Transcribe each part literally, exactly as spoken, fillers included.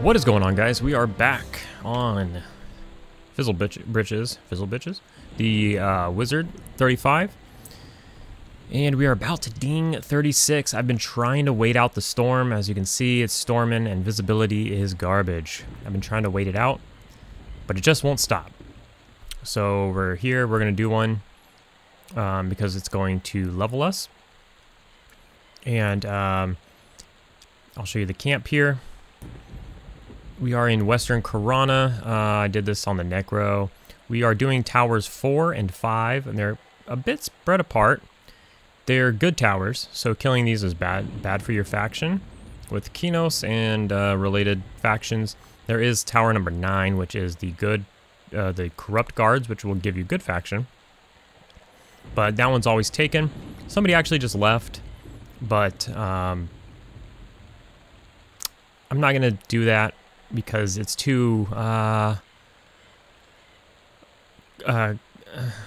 What is going on, guys? We are back on Fizzle Bitches, Fizzle Bitches, the uh, Wizard thirty-five, and we are about to ding thirty-six. I've been trying to wait out the storm. As you can see, it's storming and visibility is garbage. I've been trying to wait it out, but it just won't stop. So we're here, we're going to do one um, because it's going to level us. And um, I'll show you the camp here. We are in Western Karana. Uh, I did this on the Necro. We are doing towers four and five, and they're a bit spread apart. They're good towers, so killing these is bad, bad for your faction. With Kinos and uh, related factions, there is tower number nine, which is the good, uh, the corrupt guards, which will give you good faction. But that one's always taken. Somebody actually just left, but um, I'm not gonna do that, because it's too uh, uh,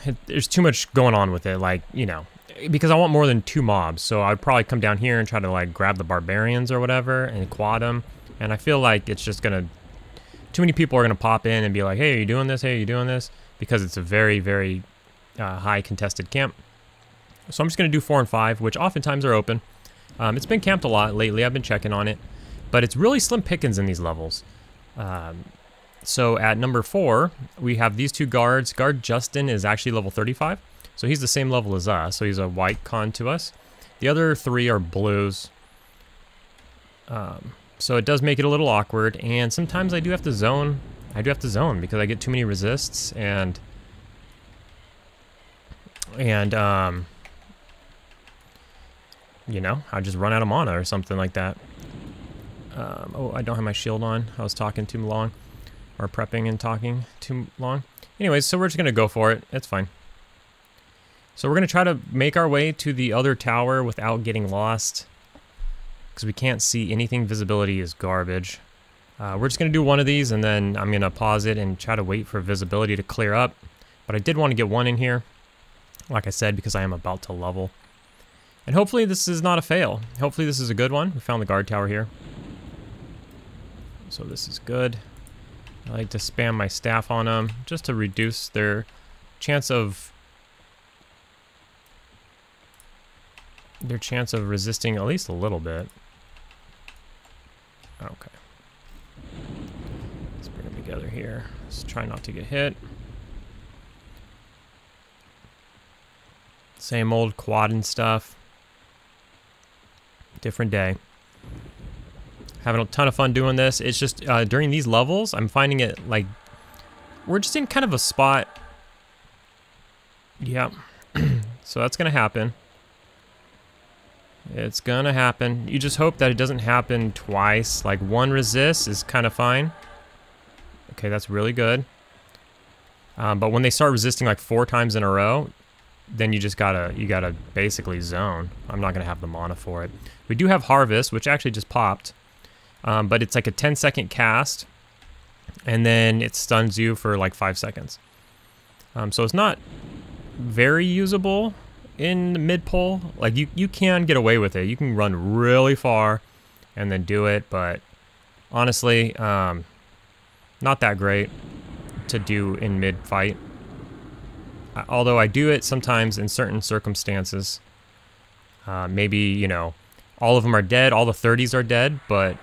it, there's too much going on with it, like, you know, because I want more than two mobs, so I'd probably come down here and try to like grab the barbarians or whatever and quad them, and I feel like it's just gonna, too many people are gonna pop in and be like, hey, are you doing this, hey, are you doing this, because it's a very very uh, high contested camp. So I'm just gonna do four and five, which oftentimes are open. Um, it's been camped a lot lately, I've been checking on it, but it's really slim pickings in these levels. Um, so at number four, we have these two guards. Guard Justin is actually level thirty-five, so he's the same level as us, so he's a white con to us. The other three are blues. Um, so it does make it a little awkward, and sometimes I do have to zone. I do have to zone because I get too many resists, and, and um, you know, I just run out of mana or something like that. Um, oh, I don't have my shield on. I was talking too long, or prepping and talking too long. Anyways, so we're just gonna go for it. It's fine. So we're gonna try to make our way to the other tower without getting lost, because we can't see anything. Visibility is garbage. Uh, we're just gonna do one of these, and then I'm gonna pause it and try to wait for visibility to clear up. But I did want to get one in here, like I said, because I am about to level. And hopefully this is not a fail. Hopefully this is a good one. We found the guard tower here. So this is good. I like to spam my staff on them just to reduce their chance of their chance of resisting at least a little bit. Okay. Let's bring them together here. Let's try not to get hit. Same old quad and stuff. Different day. Having a ton of fun doing this. It's just uh, during these levels, I'm finding it like we're just in kind of a spot. Yeah, so that's gonna happen. It's gonna happen. You just hope that it doesn't happen twice. Like one resist is kind of fine. Okay, that's really good. Um, but when they start resisting like four times in a row, then you just gotta you gotta basically zone. I'm not gonna have the mana for it. We do have Harvest, which actually just popped. Um, but it's like a ten second cast, and then it stuns you for like five seconds. Um, so it's not very usable in the mid-pull. Like, you, you can get away with it. You can run really far and then do it, but honestly, um, not that great to do in mid-fight. Although I do it sometimes in certain circumstances. Uh, maybe, you know, all of them are dead, all the thirties are dead, but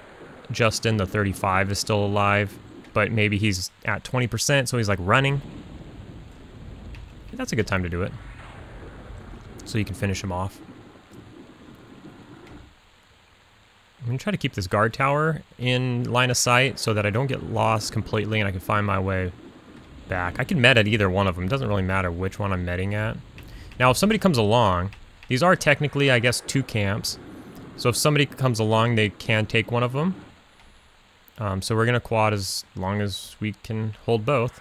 Justin, the thirty-five, is still alive, but maybe he's at twenty percent, so he's like running. That's a good time to do it, so you can finish him off. I'm gonna try to keep this guard tower in line of sight so that I don't get lost completely and I can find my way back. I can med at either one of them. It doesn't really matter which one I'm medding at. Now, if somebody comes along, these are technically, I guess, two camps. So if somebody comes along, they can take one of them. Um, so we're gonna quad as long as we can hold both.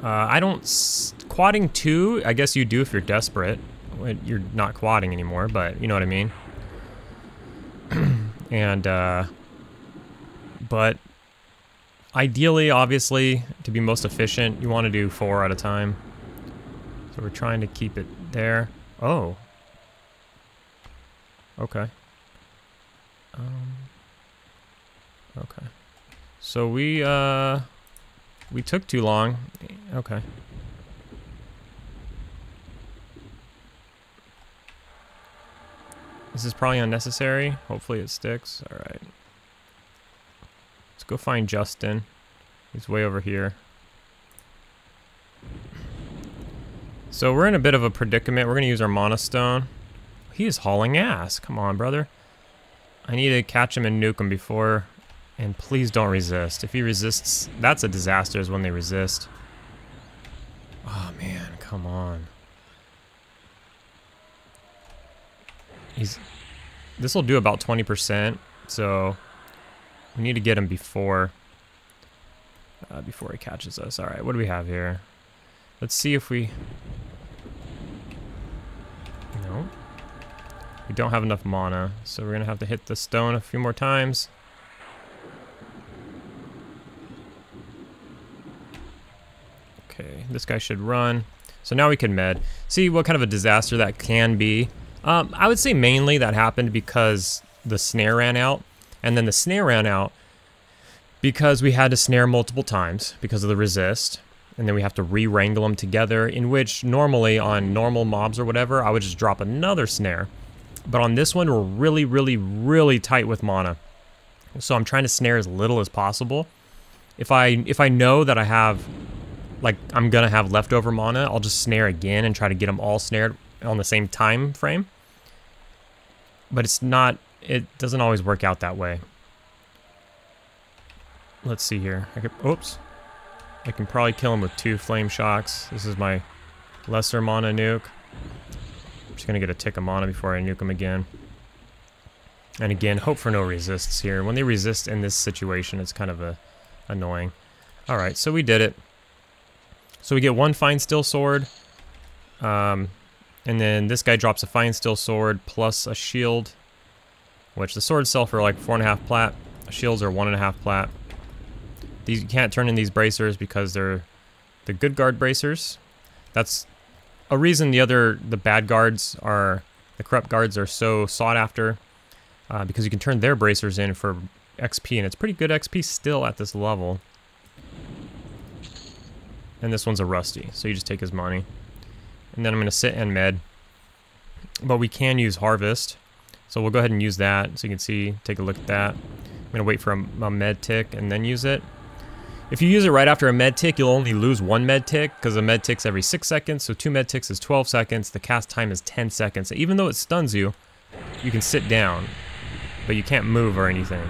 Uh, I don't, s quadding two, I guess you do if you're desperate. You're not quadding anymore, but you know what I mean. and, uh, but ideally, obviously, to be most efficient, you wanna do four at a time. So we're trying to keep it there. Oh. Okay. Um, Okay. So we, uh... we took too long. Okay. This is probably unnecessary. Hopefully it sticks. Alright. Let's go find Justin. He's way over here. So we're in a bit of a predicament. We're going to use our monostone. He is hauling ass. Come on, brother. I need to catch him and nuke him before. And please don't resist. If he resists, that's a disaster is when they resist. Oh, man. Come on. He's... This will do about twenty percent. So we need to get him before... Uh, before he catches us. Alright, what do we have here? Let's see if we... No. We don't have enough mana, so we're going to have to hit the stone a few more times. Okay, this guy should run. So now we can med. See what kind of a disaster that can be. Um, I would say mainly that happened because the snare ran out, and then the snare ran out because we had to snare multiple times because of the resist, and then we have to re-wrangle them together, in which normally on normal mobs or whatever, I would just drop another snare. But on this one, we're really, really, really tight with mana. So I'm trying to snare as little as possible. If I if I know that I have, like, I'm gonna have leftover mana, I'll just snare again and try to get them all snared on the same time frame. But it's not, it doesn't always work out that way. Let's see here. I could, oops. I can probably kill him with two flame shocks. This is my lesser mana nuke. I'm just gonna get a tick of mana before I nuke him again. And again, hope for no resists here. When they resist in this situation, it's kind of a annoying. All right, so we did it. So we get one fine steel sword. Um, and then this guy drops a fine steel sword plus a shield, which the sword itself are like four and a half plat. Shields are one and a half plat. These, you can't turn in these bracers because they're the good guard bracers. That's a reason the other, the bad guards are, the corrupt guards are so sought after, uh, because you can turn their bracers in for X P, and it's pretty good X P still at this level. And this one's a rusty, so you just take his money. And then I'm gonna sit and med. But we can use Harvest, so we'll go ahead and use that. So you can see, take a look at that. I'm gonna wait for a, a med tick and then use it. If you use it right after a med tick, you'll only lose one med tick because a med tick's every six seconds. So two med ticks is twelve seconds. The cast time is ten seconds. Even though it stuns you, you can sit down, but you can't move or anything.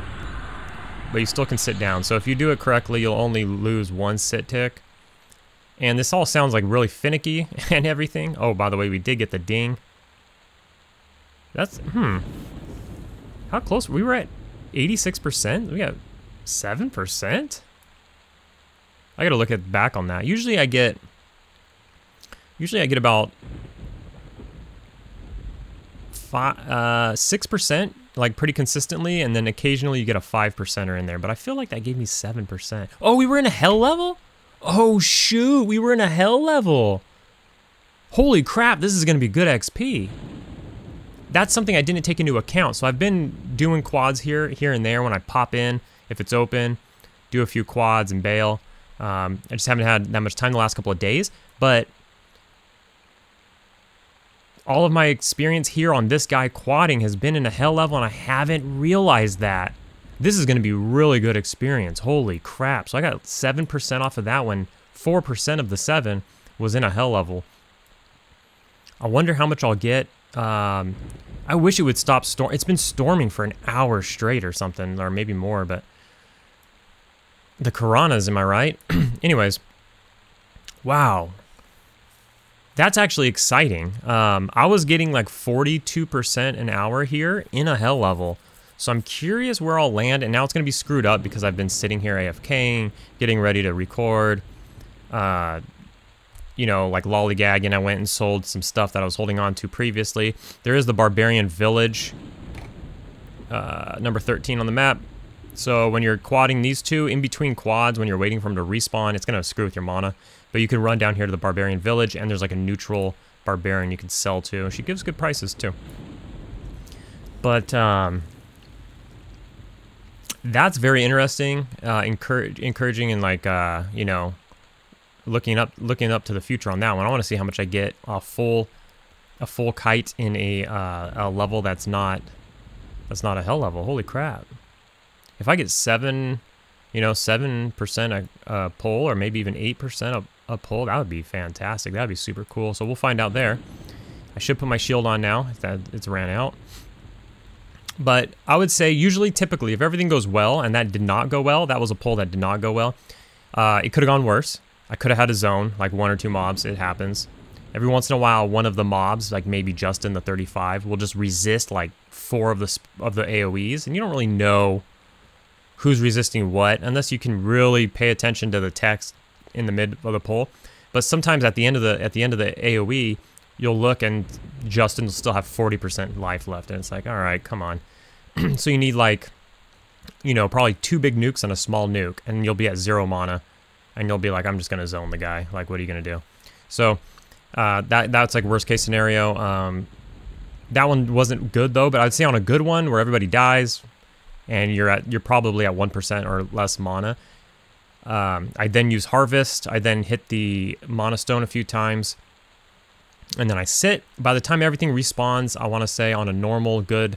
But you still can sit down. So if you do it correctly, you'll only lose one sit tick. And this all sounds like really finicky and everything. Oh, by the way, we did get the ding. That's, hmm. How close? We were at eighty-six percent. We got seven percent. I gotta look at back on that. Usually I get, usually I get about five, uh, six percent, like pretty consistently, and then occasionally you get a five percenter in there. But I feel like that gave me seven percent. Oh, we were in a hell level? Oh shoot, we were in a hell level. Holy crap, this is gonna be good X P. That's something I didn't take into account. So I've been doing quads here, here and there when I pop in, if it's open, do a few quads and bail. Um, I just haven't had that much time the last couple of days, but all of my experience here on this guy quadding has been in a hell level, and I haven't realized that. This is going to be really good experience. Holy crap. So I got seven percent off of that one. four percent of the seven was in a hell level. I wonder how much I'll get. Um, I wish it would stop storm. It's been storming for an hour straight or something, or maybe more, but... The Karanas, am I right? Anyways, wow. That's actually exciting. Um, I was getting like forty-two percent an hour here in a hell level. So I'm curious where I'll land, and now it's going to be screwed up because I've been sitting here AFKing, getting ready to record, uh, you know, like lollygagging. I went and sold some stuff that I was holding on to previously. There is the Barbarian Village, uh, number thirteen on the map. So when you're quadding these two, in between quads, when you're waiting for them to respawn, it's going to screw with your mana. But you can run down here to the Barbarian Village, and there's like a neutral Barbarian you can sell to. She gives good prices, too. But um, that's very interesting, uh, encourage, encouraging, and like uh, you know, looking up, looking up to the future on that one. I want to see how much I get a full, a full kite in a uh, a level that's not, that's not a hell level. Holy crap! If I get seven, you know, seven percent a, a pull, or maybe even eight percent a, a pull, that would be fantastic. That'd be super cool. So we'll find out there. I should put my shield on now. That it's ran out. But I would say usually, typically, if everything goes well, and that did not go well, that was a pull that did not go well, uh, it could have gone worse. I could have had a zone, like one or two mobs, it happens. Every once in a while, one of the mobs, like maybe Justin, the thirty-five, will just resist like four of the, of the A O Es, and you don't really know who's resisting what, unless you can really pay attention to the text in the mid of the pull. But sometimes at the end of the, at the end of the A O E, you'll look and Justin will still have forty percent life left, and it's like, all right, come on. So you need like, you know, probably two big nukes and a small nuke, and you'll be at zero mana, and you'll be like, I'm just gonna zone the guy. Like, what are you gonna do? So uh, that that's like worst case scenario. Um, that one wasn't good though, but I'd say on a good one where everybody dies, and you're at you're probably at one percent or less mana. Um, I then use Harvest. I then hit the mana stone a few times. And then I sit. By the time everything respawns, I want to say on a normal, good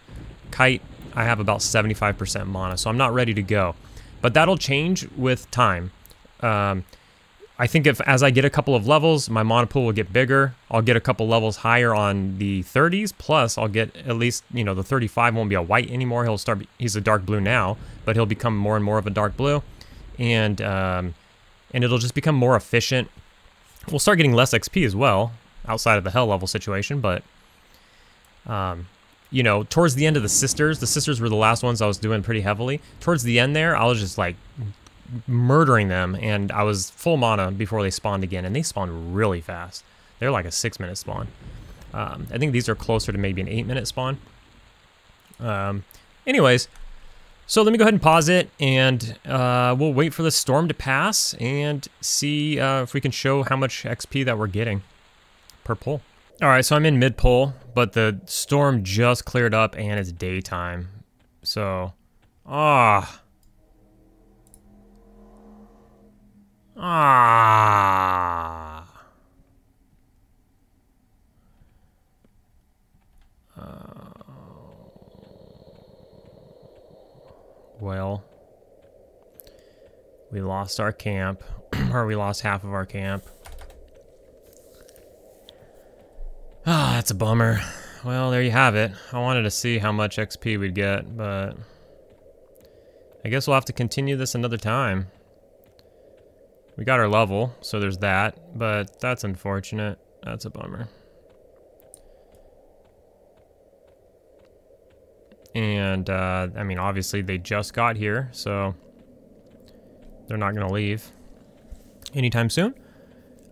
kite, I have about seventy-five percent mana, so I'm not ready to go. But that'll change with time. Um, I think if as I get a couple of levels, my mana pool will get bigger. I'll get a couple levels higher on the thirties, plus I'll get at least, you know, the thirty-five won't be a white anymore. He'll start, he's a dark blue now, but he'll become more and more of a dark blue. And, um, and it'll just become more efficient. We'll start getting less X P as well, outside of the hell level situation, but um, you know, towards the end of the sisters, the sisters were the last ones I was doing pretty heavily. Towards the end there, I was just like murdering them, and I was full mana before they spawned again, and they spawned really fast. They're like a six minute spawn. Um, I think these are closer to maybe an eight minute spawn. Um, anyways, so let me go ahead and pause it, and uh, we'll wait for the storm to pass and see uh, if we can show how much X P that we're getting per pull. All right, so I'm in mid pull, but the storm just cleared up and it's daytime. So, ah, ah, uh, well, we lost our camp, or we lost half of our camp. Ah, oh, that's a bummer. Well, there you have it. I wanted to see how much X P we'd get, but I guess we'll have to continue this another time. We got our level, so there's that, but that's unfortunate. That's a bummer. And, uh, I mean, obviously they just got here, so they're not gonna leave anytime soon.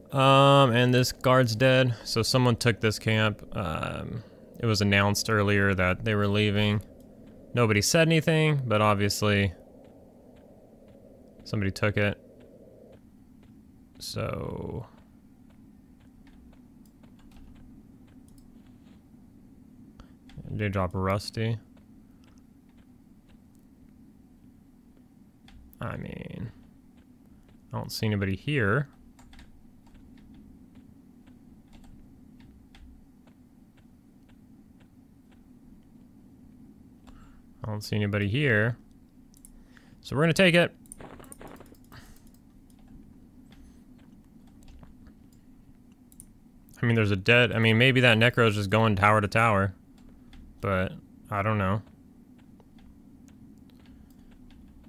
Um, and this guard's dead, so someone took this camp. Um, it was announced earlier that they were leaving. Nobody said anything, but obviously somebody took it. So they drop Rusty. I mean, I don't see anybody here. I don't see anybody here. So we're gonna take it. I mean, there's a dead, I mean, maybe that Necro is just going tower to tower, but I don't know.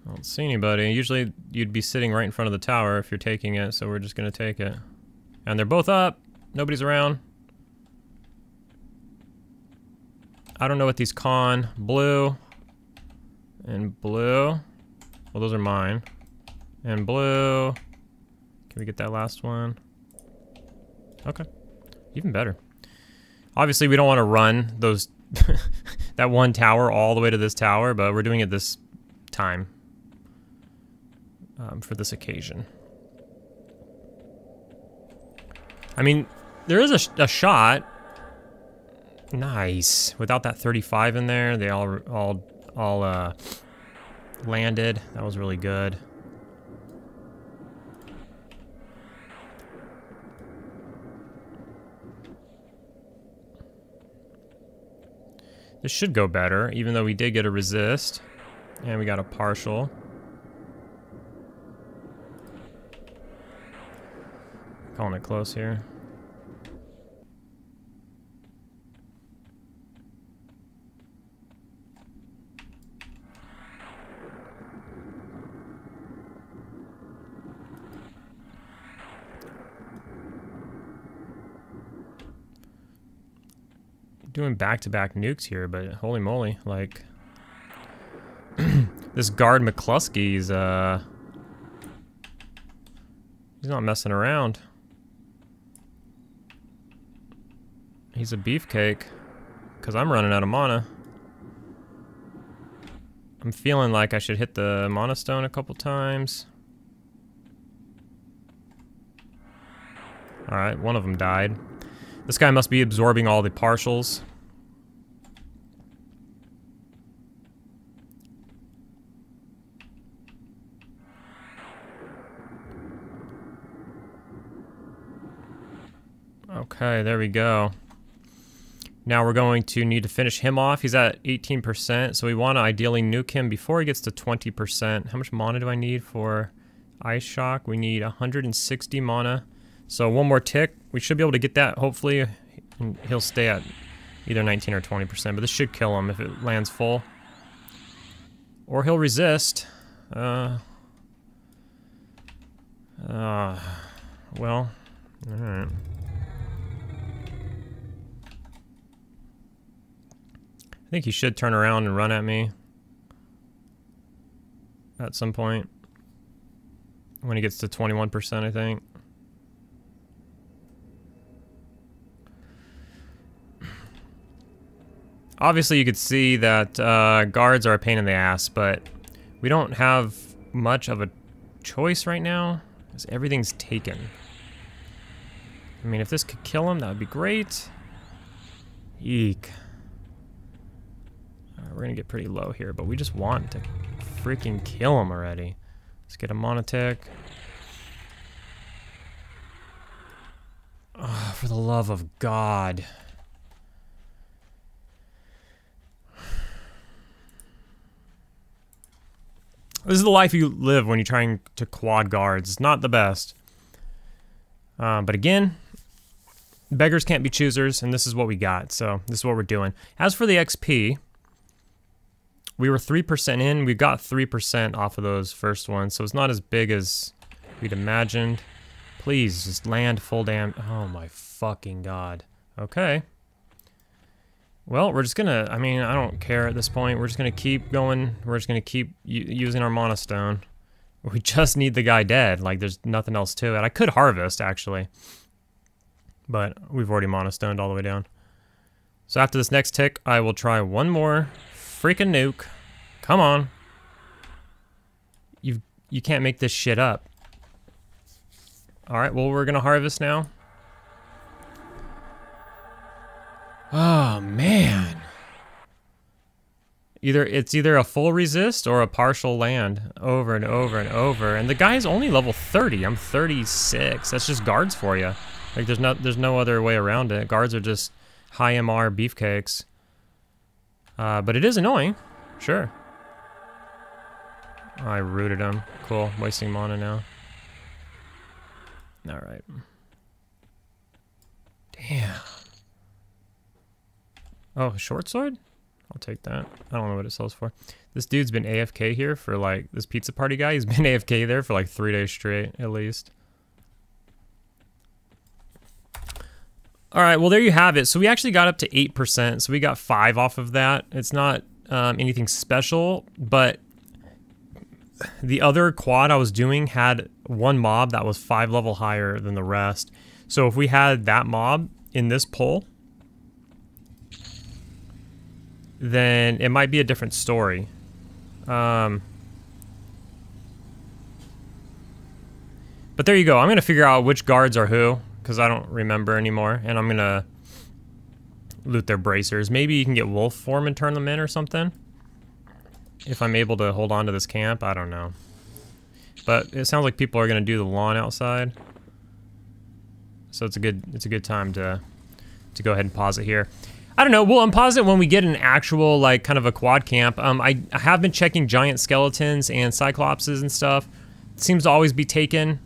I don't see anybody. Usually you'd be sitting right in front of the tower if you're taking it, so we're just gonna take it. And they're both up, nobody's around. I don't know what these con, blue, and blue, well, those are mine. And blue, can we get that last one? Okay, even better. Obviously, we don't want to run those that one tower all the way to this tower, but we're doing it this time um, for this occasion. I mean, there is a, sh a shot. Nice. Without that thirty-five in there, they all all all uh, landed. That was really good. This should go better, even though we did get a resist. And we got a partial. Calling it close here. Doing back-to-back nukes here, but holy moly, like this guard McCluskey's uh he's not messing around. He's a beefcake, because I'm running out of mana. I'm feeling like I should hit the mana stone a couple times. Alright, one of them died. This guy must be absorbing all the partials. Okay, there we go. Now we're going to need to finish him off. He's at eighteen percent, so we want to ideally nuke him before he gets to twenty percent. How much mana do I need for Ice Shock? We need one hundred sixty mana. So one more tick. We should be able to get that, hopefully. He'll stay at either nineteen or twenty percent, but this should kill him if it lands full. Or he'll resist. Uh, uh, well, alright. I think he should turn around and run at me at some point when he gets to twenty-one percent, I think. Obviously, you could see that uh, guards are a pain in the ass, but we don't have much of a choice right now, because everything's taken. I mean, if this could kill him, that would be great. Eek. We're gonna get pretty low here, but we just want to freaking kill him already. Let's get a monotech. Oh, for the love of God. This is the life you live when you're trying to quad guards. It's not the best. Uh, but again, beggars can't be choosers, and this is what we got. So this is what we're doing. As for the X P, we were three percent in, we got three percent off of those first ones, so it's not as big as we'd imagined. Please, just land full damn. Oh my fucking God. Okay. Well, we're just gonna, I mean, I don't care at this point. We're just gonna keep going. We're just gonna keep using our mana stone. We just need the guy dead. Like, there's nothing else to it. I could harvest, actually. But we've already mana stoned all the way down. So after this next tick, I will try one more. Freaking nuke. Come on. You you can't make this shit up. Alright, well, we're gonna harvest now. Oh, man. Either it's either a full resist or a partial land over and over and over. And the guy's only level thirty. I'm thirty-six. That's just guards for you. Like, there's no, there's no other way around it. Guards are just high M R beefcakes. Uh, but it is annoying, sure. I rooted him. Cool, wasting mana now. All right. Damn. Oh, short sword? I'll take that. I don't know what it sells for. This dude's been A F K here for like, this pizza party guy, he's been A F K there for like three days straight, at least. All right, well, there you have it. So we actually got up to eight percent, so we got five off of that. It's not um, anything special, but the other quad I was doing had one mob that was five level higher than the rest. So if we had that mob in this poll, then it might be a different story. Um, but there you go. I'm gonna figure out which guards are who, because I don't remember anymore, and I'm gonna loot their bracers. Maybe you can get wolf form and turn them in or something. if I'm able to hold on to this camp, I don't know. But it sounds like people are going to do the lawn outside. So it's a good it's a good time to to go ahead and pause it here. I don't know, we'll unpause it when we get an actual, like, kind of a quad camp. Um, I, I have been checking giant skeletons and cyclopses and stuff. It seems to always be taken.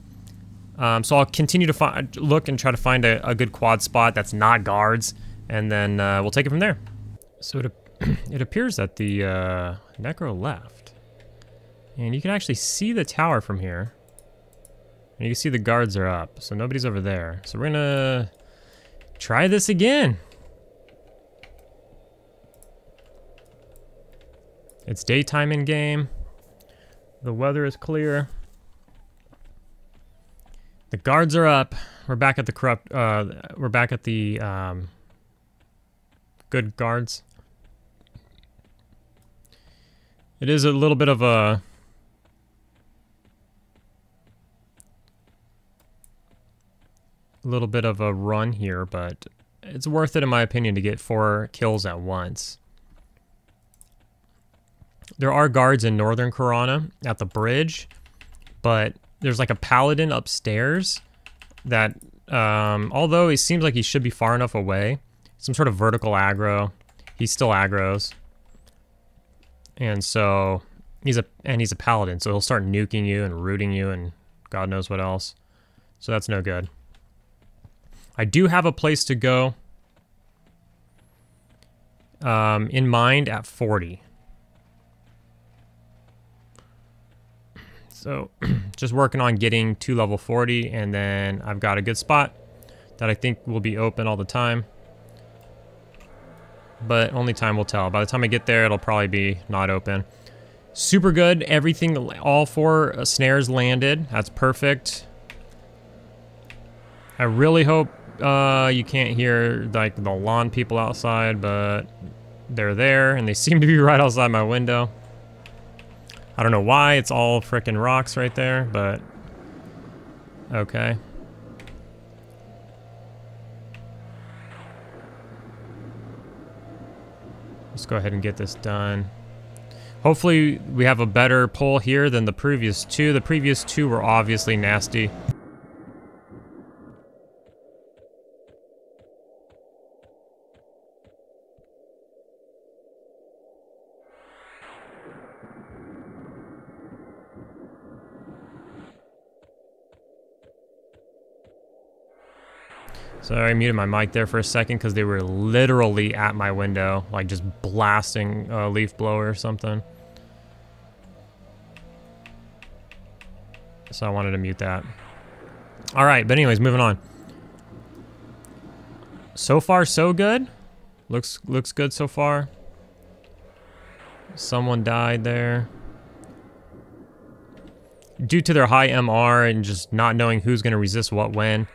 Um, so I'll continue to find, look and try to find a, a good quad spot that's not guards, and then uh, we'll take it from there. So it, it appears that the uh, Necro left. And you can actually see the tower from here. And you can see the guards are up, so nobody's over there. So we're gonna try this again. It's daytime in game. The weather is clear. The guards are up. We're back at the corrupt. Uh, we're back at the um, good guards. It is a little bit of a. A little bit of a run here, but it's worth it in my opinion to get four kills at once. There are guards in Northern Karana at the bridge, but there's like a paladin upstairs that, um, although it seems like he should be far enough away, some sort of vertical aggro, he still aggros. And so, he's a, and he's a paladin, so he'll start nuking you and rooting you and God knows what else. So that's no good. I do have a place to go um, in mind at forty. So just working on getting to level forty, and then I've got a good spot that I think will be open all the time. But only time will tell. By the time I get there, it'll probably be not open. Super good. Everything, all four uh, snares landed. That's perfect. I really hope uh, you can't hear like the lawn people outside, but they're there, and they seem to be right outside my window. I don't know why, it's all frickin' rocks right there, but okay. Let's go ahead and get this done. Hopefully we have a better pull here than the previous two. The previous two were obviously nasty. So I muted my mic there for a second because they were literally at my window, like just blasting a leaf blower or something. So I wanted to mute that. All right, but anyways, moving on. So far, so good. Looks looks good so far. Someone died there. Due to their high M R and just not knowing who's going to resist what when.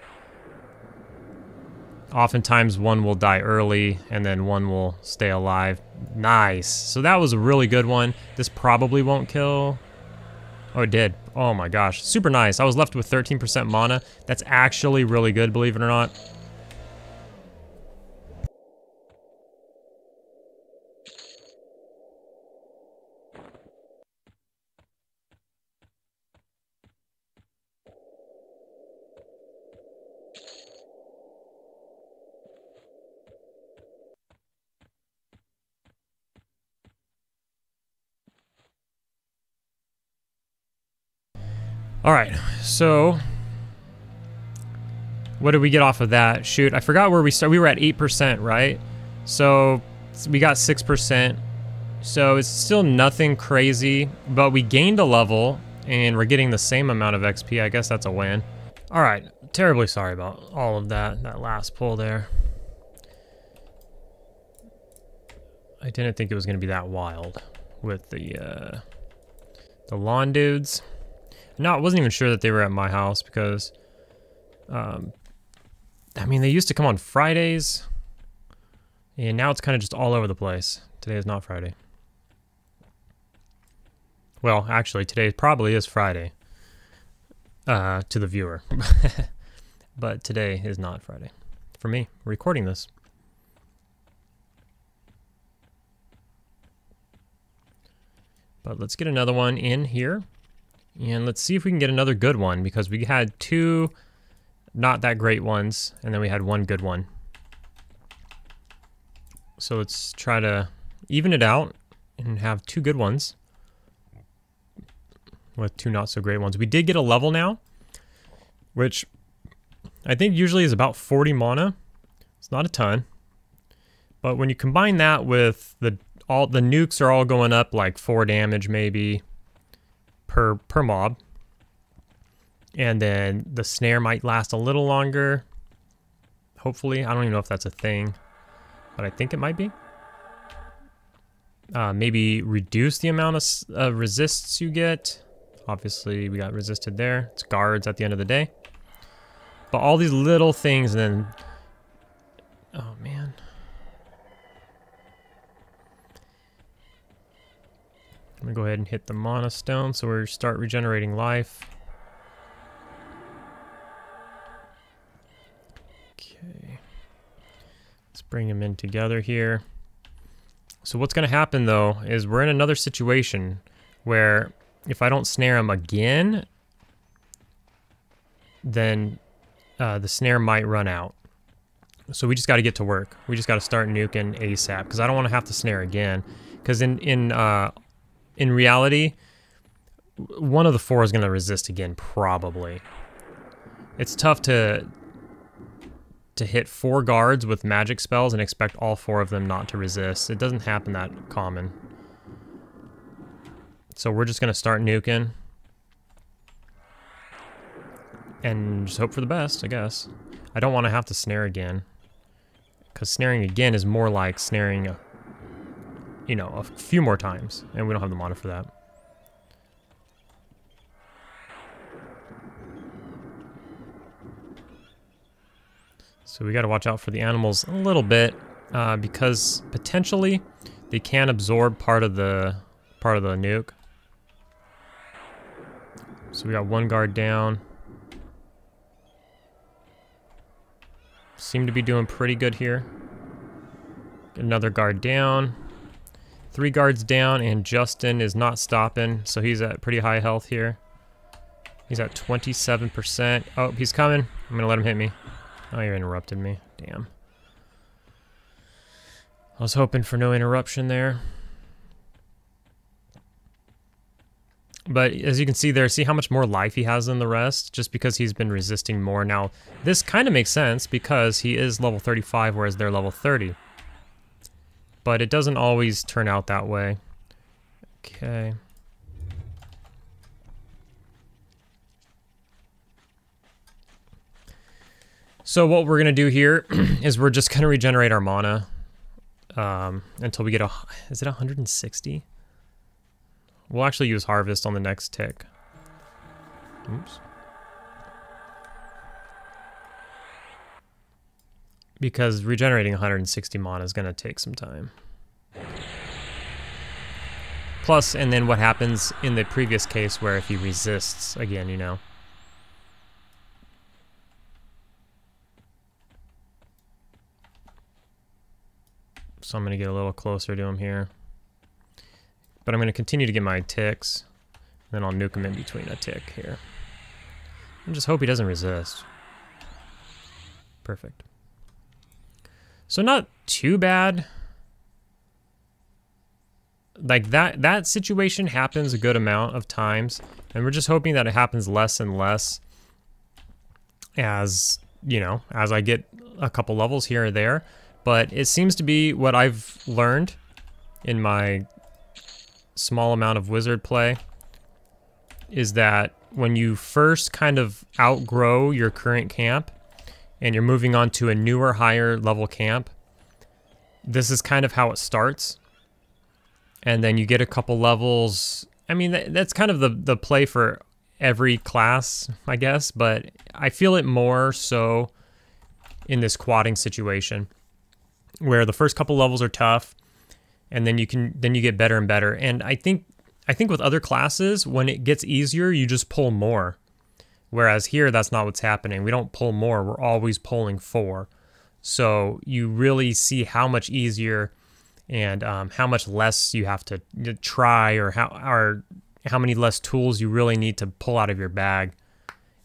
Oftentimes one will die early and then one will stay alive. Nice. So that was a really good one. This probably won't kill. Oh, it did. Oh my gosh. Super nice. I was left with thirteen percent mana. That's actually really good, believe it or not. All right, so what did we get off of that? Shoot, I forgot where we started. We were at eight percent, right? So we got six percent. So it's still nothing crazy, but we gained a level and we're getting the same amount of X P. I guess that's a win. All right, terribly sorry about all of that, that last pull there. I didn't think it was gonna be that wild with the, uh, the lawn dudes. No, I wasn't even sure that they were at my house because, um, I mean, they used to come on Fridays, and now it's kind of just all over the place. Today is not Friday. Well, actually, today probably is Friday, uh, to the viewer, but today is not Friday for me recording this. But let's get another one in here. And let's see if we can get another good one, because we had two not that great ones, and then we had one good one. So let's try to even it out and have two good ones with two not so great ones. We did get a level now, which I think usually is about forty mana. It's not a ton. But when you combine that with the all the nukes are all going up like four damage maybe per per mob. And then the snare might last a little longer. Hopefully. I don't even know if that's a thing, but I think it might be. Uh, maybe reduce the amount of uh, resists you get. Obviously, we got resisted there. It's guards at the end of the day. But all these little things, and then... Oh, man. I'm going to go ahead and hit the mana stone, so we start regenerating life. Okay. Let's bring them in together here. So what's going to happen, though, is we're in another situation where if I don't snare him again, then uh, the snare might run out. So we just got to get to work. We just got to start nuking ASAP, because I don't want to have to snare again. Because in in uh, in reality, one of the four is going to resist again, probably. It's tough to to hit four guards with magic spells and expect all four of them not to resist. It doesn't happen that common. So we're just going to start nuking. And just hope for the best, I guess. I don't want to have to snare again. Because snaring again is more like snaring, a, you know, a few more times. And we don't have the mana for that. So we got to watch out for the animals a little bit. Uh, because potentially they can absorb part of the part of the nuke. So we got one guard down. Seem to be doing pretty good here. Another guard down. Three guards down, and Justin is not stopping, so he's at pretty high health here. He's at twenty-seven percent. Oh, he's coming. I'm going to let him hit me. Oh, you interrupted me. Damn. I was hoping for no interruption there. But as you can see there, see how much more life he has than the rest, just because he's been resisting more. Now, this kind of makes sense because he is level thirty-five, whereas they're level thirty. But it doesn't always turn out that way. Okay. So what we're going to do here is we're just going to regenerate our mana um, until we get a... Is it one hundred sixty? We'll actually use Harvest on the next tick. Oops. Because regenerating one hundred sixty mana is going to take some time. Plus, and then what happens in the previous case where if he resists again, you know. So I'm going to get a little closer to him here. But I'm going to continue to get my ticks, and then I'll nuke him in between a tick here. And just hope he doesn't resist. Perfect. So not too bad. Like that, that situation happens a good amount of times, and we're just hoping that it happens less and less as, you know, as I get a couple levels here or there. But it seems to be what I've learned in my small amount of wizard play is that when you first kind of outgrow your current camp and you're moving on to a newer, higher level camp, this is kind of how it starts. And then you get a couple levels. I mean, that, that's kind of the, the play for every class, I guess, but I feel it more so in this quadding situation where the first couple levels are tough, and then you can then you get better and better. And I think I think with other classes, when it gets easier, you just pull more. Whereas here, that's not what's happening. We don't pull more. We're always pulling four. So you really see how much easier and um, how much less you have to try, or how or how many less tools you really need to pull out of your bag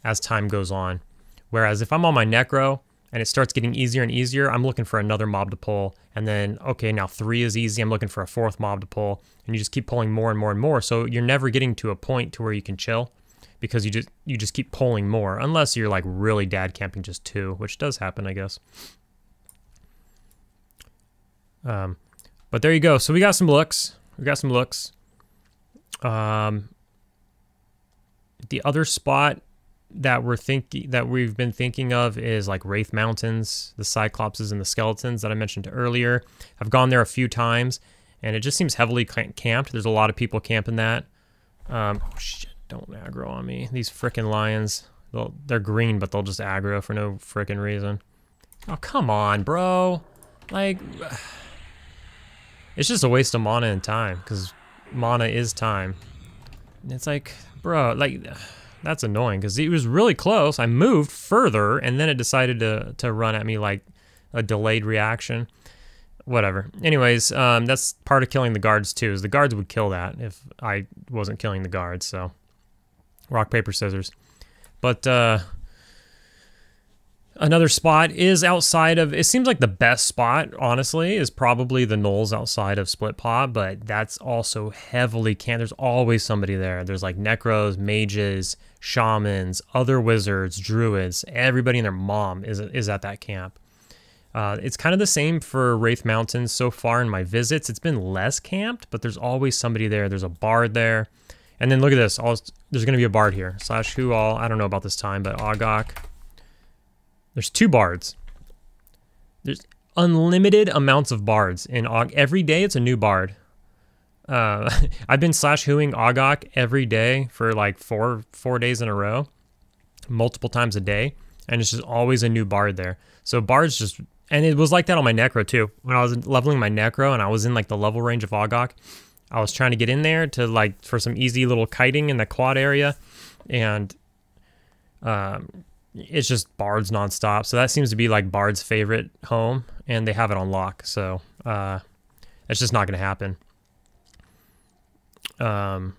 as time goes on. Whereas if I'm on my Necro and it starts getting easier and easier, I'm looking for another mob to pull, and then, okay, now three is easy, I'm looking for a fourth mob to pull, and you just keep pulling more and more and more, so you're never getting to a point to where you can chill, because you just you just keep pulling more, unless you're like really dad camping just two, which does happen, I guess. Um, but there you go, so we got some looks, we got some looks. Um, the other spot that we're thinking that we've been thinking of is like Wraith Mountains, the Cyclopses and the Skeletons that I mentioned earlier. I've gone there a few times, and it just seems heavily camped. There's a lot of people camping that. Um, oh shit! Don't aggro on me. These frickin' lions. They'll, they're green, but they'll just aggro for no frickin' reason. Oh come on, bro! Like, it's just a waste of mana and time, because mana is time. And it's like, bro, like. That's annoying, because it was really close. I moved further, and then it decided to, to run at me like a delayed reaction. Whatever. Anyways, um, that's part of killing the guards, too, is the guards would kill that if I wasn't killing the guards, so. Rock, paper, scissors. But uh, another spot is outside of... It seems like the best spot, honestly, is probably the knolls outside of Splitpaw, but that's also heavily camped. There's always somebody there. There's like necros, mages... shamans, other wizards, druids, everybody and their mom is, is at that camp. Uh, it's kind of the same for Wraith Mountains so far in my visits. It's been less camped, but there's always somebody there. There's a bard there. And then look at this. All, there's going to be a bard here. Slash who all. I don't know about this time, but Agok. There's two bards. There's unlimited amounts of bards. In Agok. Every day it's a new bard. Uh, I've been slash whoing Agok every day for like four four days in a row, multiple times a day, and it's just always a new bard there. So bards just, and it was like that on my Necro too. When I was leveling my Necro and I was in like the level range of Agok, I was trying to get in there to like for some easy little kiting in the quad area, and um, it's just bards nonstop. So that seems to be like bard's favorite home, and they have it on lock. So uh, that's just not gonna happen. Um,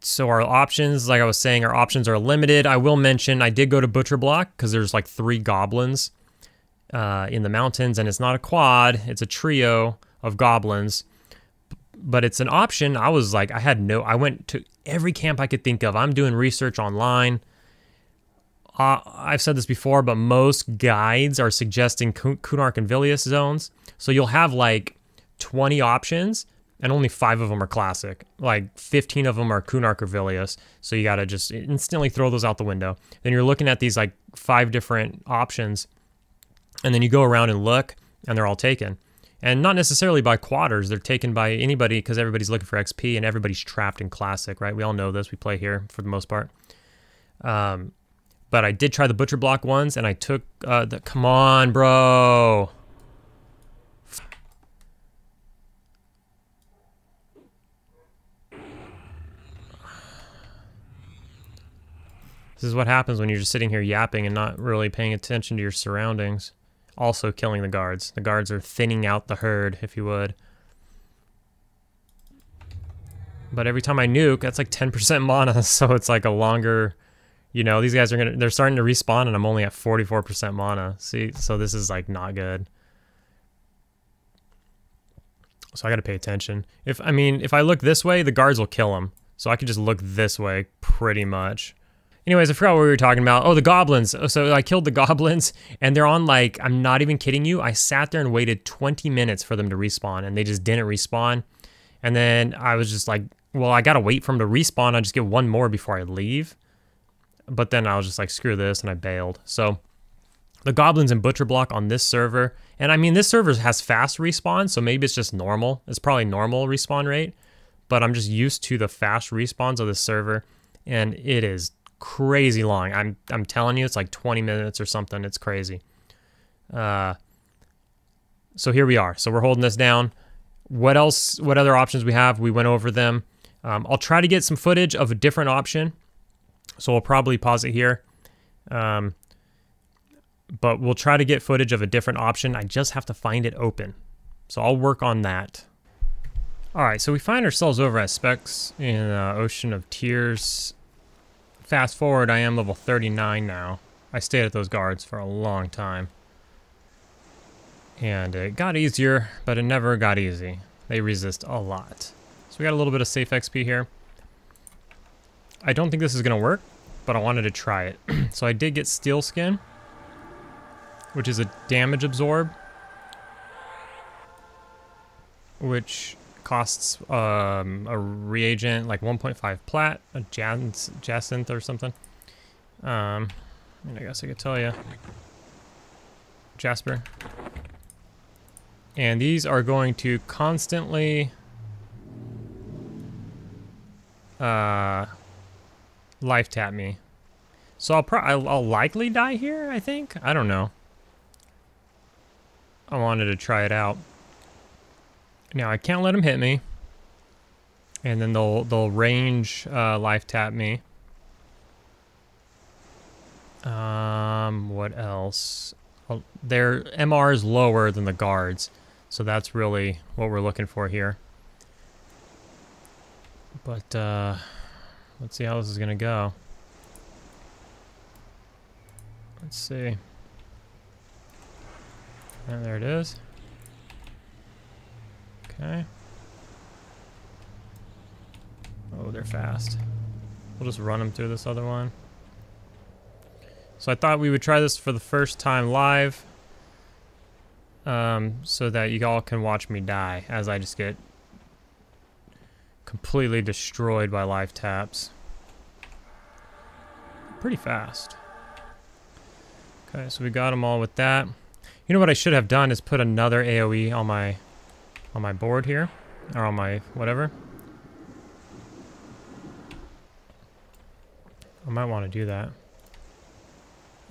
so our options, like I was saying, our options are limited. I will mention I did go to Butcher Block because there's like three goblins uh, in the mountains, and it's not a quad, it's a trio of goblins, but it's an option. I was like, I had no, I went to every camp I could think of. I'm doing research online. Uh, I've said this before, but most guides are suggesting Kunark and Vilius zones. So you'll have like twenty options, and only five of them are classic. Like fifteen of them are Kunark or Vilius. So you gotta just instantly throw those out the window. Then you're looking at these like five different options, and then you go around and look, and they're all taken. And not necessarily by quarters, they're taken by anybody because everybody's looking for X P and everybody's trapped in classic, right? We all know this, we play here for the most part. Um... But I did try the Butcher Block ones, and I took uh, the... Come on, bro! This is what happens when you're just sitting here yapping and not really paying attention to your surroundings. Also killing the guards. The guards are thinning out the herd, if you would. But every time I nuke, that's like ten percent mana, so it's like a longer... You know, these guys are going to, they're starting to respawn, and I'm only at forty-four percent mana. See, so this is like not good. So I got to pay attention. If, I mean, if I look this way, the guards will kill them. So I could just look this way pretty much. Anyways, I forgot what we were talking about. Oh, the goblins. So I killed the goblins, and they're on like, I'm not even kidding you. I sat there and waited twenty minutes for them to respawn, and they just didn't respawn. And then I was just like, well, I got to wait for them to respawn. I'll just get one more before I leave. But then I was just like, screw this, and I bailed. So the goblins and Butcher Block on this server, and I mean, this server has fast respawn, so maybe it's just normal. It's probably normal respawn rate, but I'm just used to the fast respawns of this server, and it is crazy long. I'm I'm telling you, it's like twenty minutes or something. It's crazy. Uh, so here we are. So we're holding this down. What else? What other options we have? We went over them. Um, I'll try to get some footage of a different option. So we'll probably pause it here. Um, but we'll try to get footage of a different option. I just have to find it open. So I'll work on that. All right, so we find ourselves over at Specs in uh, Ocean of Tears. Fast forward, I am level thirty-nine now. I stayed at those guards for a long time. And it got easier, but it never got easy. They resist a lot. So we got a little bit of safe X P here. I don't think this is going to work, but I wanted to try it. So I did get Steel Skin, which is a damage absorb, which costs um, a reagent, like one point five plat, a jacinth or something. Um, and I guess I could tell you. Jasper. And these are going to constantly uh, life tap me. So I'll, pro I'll, I'll likely die here, I think? I don't know. I wanted to try it out. Now, I can't let them hit me. And then they'll, they'll range uh, life tap me. Um, what else? Well, their M R is lower than the guards. So that's really what we're looking for here. But uh, let's see how this is going to go. Let's see. And there it is. Okay. Oh, they're fast. We'll just run them through this other one. So I thought we would try this for the first time live, um, so that you all can watch me die as I just get completely destroyed by life taps. Pretty fast. Okay, so we got them all with that. You know what I should have done is put another AoE on my on my board here, or on my whatever. I might want to do that.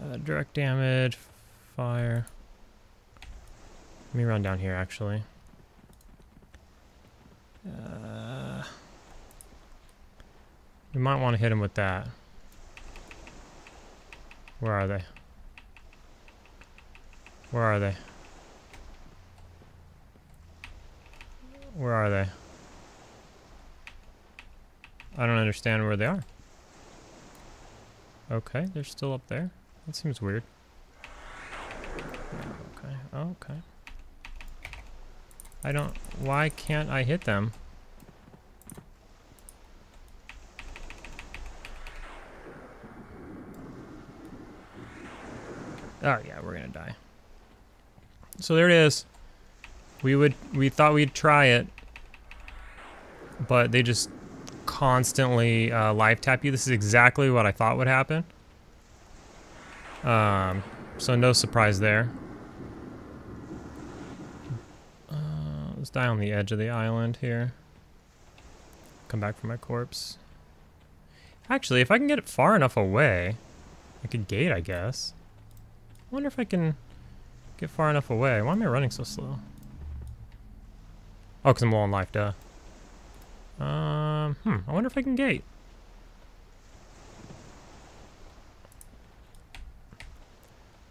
Uh, direct damage, fire. Let me run down here, actually. Uh, we might want to hit him with that. Where are they? Where are they? Where are they? I don't understand where they are. Okay, they're still up there. That seems weird. Okay, okay. I don't... Why can't I hit them? Oh, yeah, we're gonna die. So there it is. We would... We thought we'd try it. But they just constantly uh, live tap you. This is exactly what I thought would happen. Um, so no surprise there. Uh, let's die on the edge of the island here. Come back for my corpse. Actually, if I can get it far enough away, I could gate, I guess. I wonder if I can get far enough away. Why am I running so slow? Oh, because I'm low on life, duh. Um, hmm, I wonder if I can gate.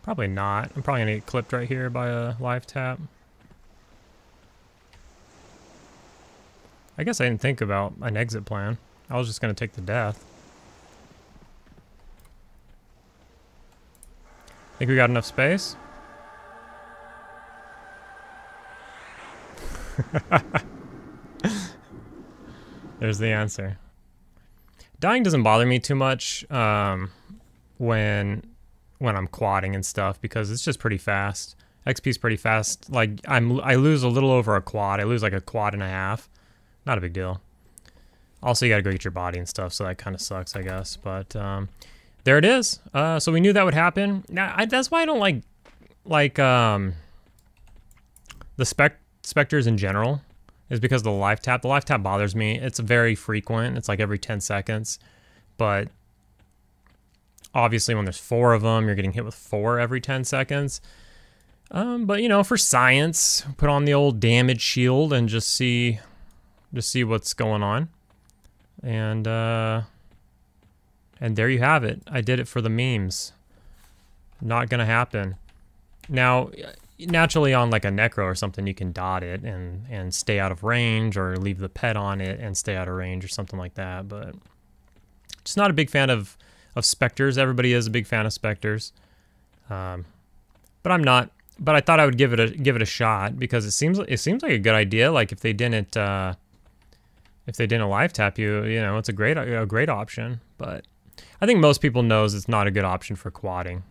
Probably not. I'm probably gonna get clipped right here by a live tap. I guess I didn't think about an exit plan. I was just gonna take the death. Think we got enough space? There's the answer. Dying doesn't bother me too much um, when... when I'm quadding and stuff, because it's just pretty fast. X P's pretty fast. Like I'm, I lose a little over a quad. I lose like a quad and a half. Not a big deal. Also, you gotta go get your body and stuff, so that kind of sucks, I guess. But um, there it is. Uh, so we knew that would happen. Now I, that's why I don't like like um, the spec specters in general, is because the life tap. The life tap bothers me. It's very frequent. It's like every ten seconds, but. Obviously, when there's four of them, you're getting hit with four every ten seconds. Um, but, you know, for science, put on the old damage shield and just see just see what's going on. And, uh, and there you have it. I did it for the memes. Not gonna happen. Now, naturally on like a Necro or something, you can dot it and, and stay out of range, or leave the pet on it and stay out of range or something like that, but just not a big fan of, of Spectres. Everybody is a big fan of Spectres. Um, but I'm not. But I thought I would give it a give it a shot, because it seems it seems like a good idea. Like if they didn't uh, if they didn't live tap you, you know, it's a great a great option. But I think most people knows it's not a good option for quadding,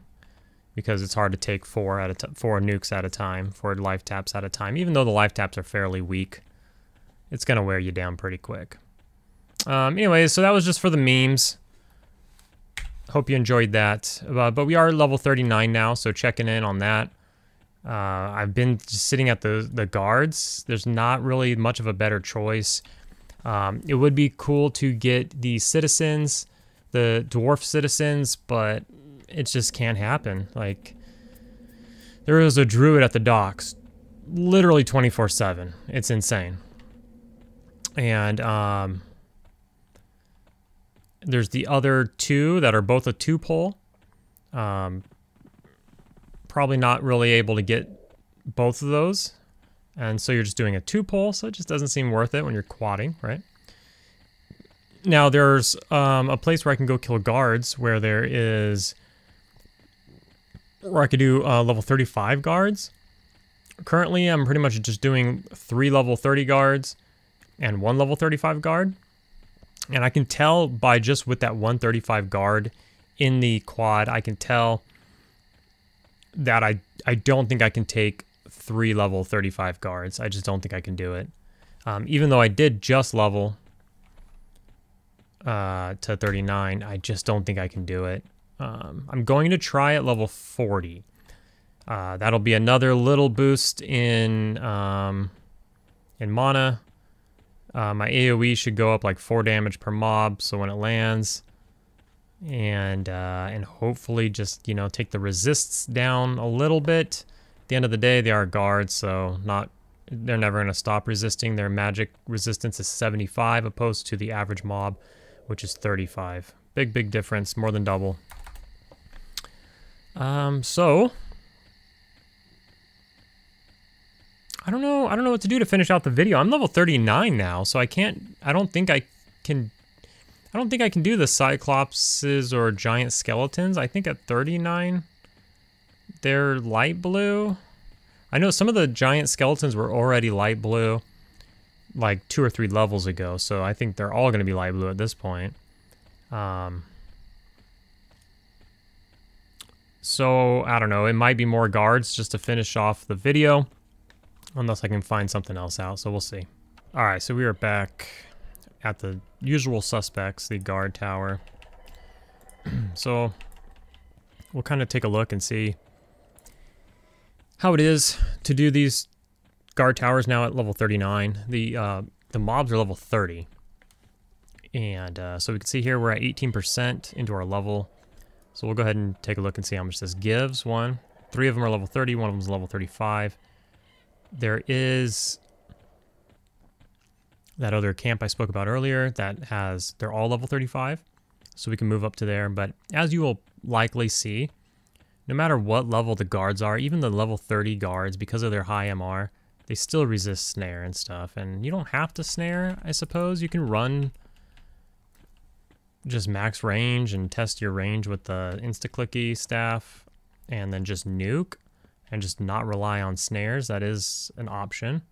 because it's hard to take four at a t four nukes at a time, four live taps at a time. Even though the live taps are fairly weak, it's gonna wear you down pretty quick. Um, anyway, so that was just for the memes. Hope you enjoyed that. Uh, but we are level thirty-nine now, so checking in on that. Uh, I've been just sitting at the, the guards. There's not really much of a better choice. Um, it would be cool to get the citizens, the dwarf citizens, but it just can't happen. Like, there is a druid at the docks literally twenty-four seven. It's insane. And um, there's the other two that are both a two pull. Um, probably not really able to get both of those, and so you're just doing a two pull, so it just doesn't seem worth it when you're quadding, right? Now there's um, a place where I can go kill guards, where there is, where I could do uh, level thirty-five guards. Currently I'm pretty much just doing three level thirty guards and one level thirty-five guard, and I can tell by just with that one thirty-five guard in the quad, I can tell that I, I don't think I can take three level thirty-five guards. I just don't think I can do it. Um, even though I did just level uh, to thirty-nine, I just don't think I can do it. Um, I'm going to try at level forty. Uh, that'll be another little boost in, um, in mana. Uh, my AoE should go up like four damage per mob, so when it lands. And uh, and hopefully just, you know, take the resists down a little bit. At the end of the day, they are guards, so not they're never going to stop resisting. Their magic resistance is seventy-five opposed to the average mob, which is thirty-five. Big, big difference, more than double. Um, so I don't know. I don't know what to do to finish out the video. I'm level thirty-nine now, so I can't. I don't think I can. I don't think I can do the Cyclopses or giant skeletons. I think at thirty-nine, they're light blue. I know some of the giant skeletons were already light blue like two or three levels ago, so I think they're all gonna be light blue at this point. Um, so I don't know, it might be more guards just to finish off the video, unless I can find something else out, so we'll see. All right, so we are back at the usual suspects, the guard tower. So we'll kind of take a look and see how it is to do these guard towers now at level thirty-nine. The uh, the mobs are level thirty. And uh, so we can see here we're at eighteen percent into our level. So we'll go ahead and take a look and see how much this gives. One, three of them are level thirty, one of them is level thirty-five. There is that other camp I spoke about earlier that has, they're all level thirty-five, so we can move up to there. But as you will likely see, no matter what level the guards are, even the level thirty guards, because of their high M R, they still resist snare and stuff. And you don't have to snare, I suppose. You can run just max range and test your range with the insta-clicky staff, and then just nuke and just not rely on snares. That is an option.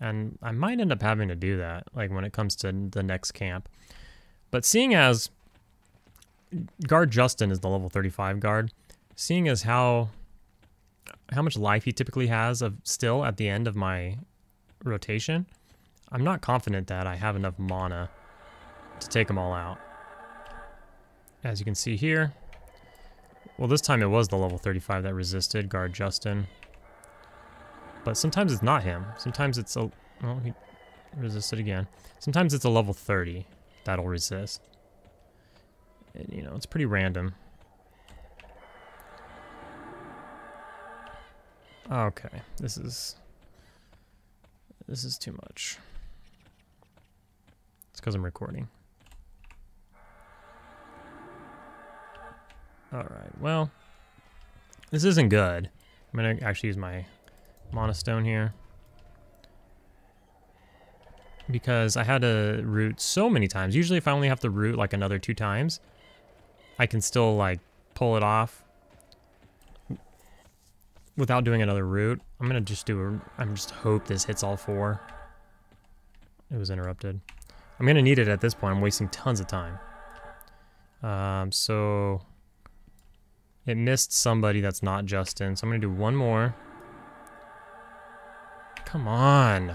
And I might end up having to do that, like when it comes to the next camp. But seeing as Guard Justin is the level thirty-five guard, seeing as how how much life he typically has of still at the end of my rotation, I'm not confident that I have enough mana to take them all out. As you can see here, well, this time it was the level thirty-five that resisted, Guard Justin. But sometimes it's not him. Sometimes it's a... Oh, he resisted again. Sometimes it's a level thirty that'll resist. And, you know, it's pretty random. Okay, this is... This is too much. It's because I'm recording. Alright, well... This isn't good. I'm going to actually use my monostone here, because I had to root so many times. Usually if I only have to root like another two times, I can still like pull it off without doing another root. I'm gonna just do a, I'm just hope this hits all four. It was interrupted. I'm gonna need it at this point. I'm wasting tons of time. Um, so it missed somebody that's not Justin. So I'm gonna do one more. Come on.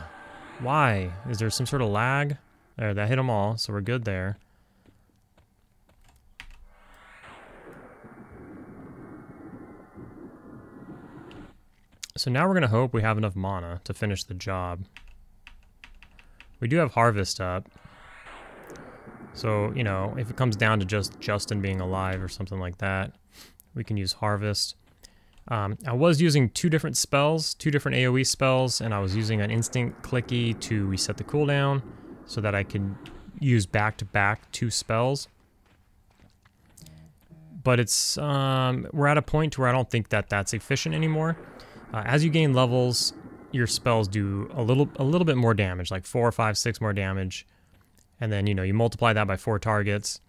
Why? Is there some sort of lag? There, that hit them all, so we're good there. So now we're gonna hope we have enough mana to finish the job. We do have Harvest up. So, you know, if it comes down to just Justin being alive or something like that, we can use Harvest. Um, I was using two different spells, two different AoE spells, and I was using an instant clicky to reset the cooldown so that I could use back-to-back two spells. But it's um, we're at a point where I don't think that that's efficient anymore. Uh, as you gain levels, your spells do a little a little bit more damage, like four, five, six more damage, and then you know you multiply that by four targets.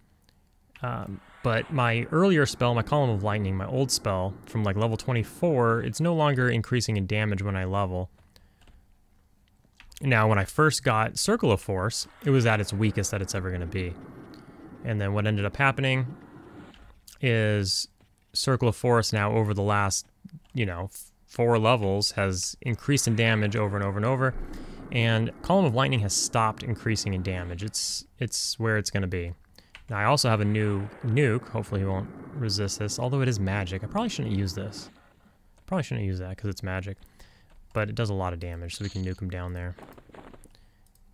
Um, But my earlier spell, my Column of Lightning, my old spell from like level twenty-four, it's no longer increasing in damage when I level. Now, when I first got Circle of Force, it was at its weakest that it's ever going to be. And then what ended up happening is Circle of Force now over the last, you know, four levels has increased in damage over and over and over. And Column of Lightning has stopped increasing in damage. It's, it's where it's going to be. Now, I also have a new nuke. Hopefully he won't resist this, although it is magic. I probably shouldn't use this. Probably shouldn't use that because it's magic. But it does a lot of damage, so we can nuke him down there.